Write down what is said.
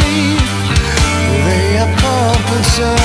sleep. They are puppets.